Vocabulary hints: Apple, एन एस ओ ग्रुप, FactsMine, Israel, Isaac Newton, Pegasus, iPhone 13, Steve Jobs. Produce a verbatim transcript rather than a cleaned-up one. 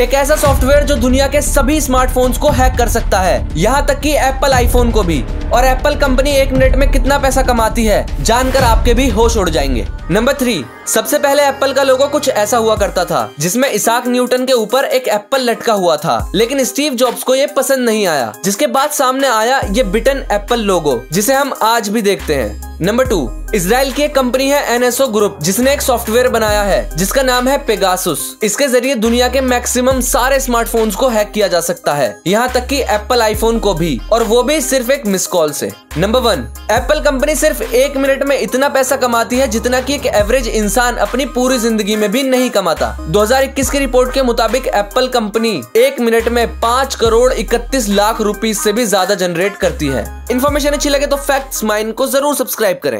एक ऐसा सॉफ्टवेयर जो दुनिया के सभी स्मार्टफोन्स को हैक कर सकता है, यहाँ तक कि एप्पल आईफोन को भी। और एप्पल कंपनी एक मिनट में कितना पैसा कमाती है जानकर आपके भी होश उड़ जाएंगे। नंबर थ्री, सबसे पहले एप्पल का लोगो कुछ ऐसा हुआ करता था जिसमें इसाक न्यूटन के ऊपर एक एप्पल लटका हुआ था, लेकिन स्टीव जॉब्स को ये पसंद नहीं आया, जिसके बाद सामने आया ये बिटन एप्पल लोगो जिसे हम आज भी देखते हैं। नंबर टू, इसराइल की एक कंपनी है एन एस ओ ग्रुप जिसने एक सॉफ्टवेयर बनाया है जिसका नाम है पेगासुस। इसके जरिए दुनिया के मैक्सिमम सारे स्मार्टफोन्स को हैक किया जा सकता है, यहाँ तक कि एप्पल आईफोन को भी, और वो भी सिर्फ एक मिस कॉल से। नंबर वन, एप्पल कंपनी सिर्फ एक मिनट में इतना पैसा कमाती है जितना कि एक एवरेज इंसान अपनी पूरी जिंदगी में भी नहीं कमाता। दो हज़ार इक्कीस की रिपोर्ट के मुताबिक एप्पल कंपनी एक मिनट में पाँच करोड़ इकतीस लाख रुपीज से भी ज्यादा जनरेट करती है। इन्फॉर्मेशन अच्छी लगे तो फैक्ट्स माइन को जरूर सब्सक्राइब करें।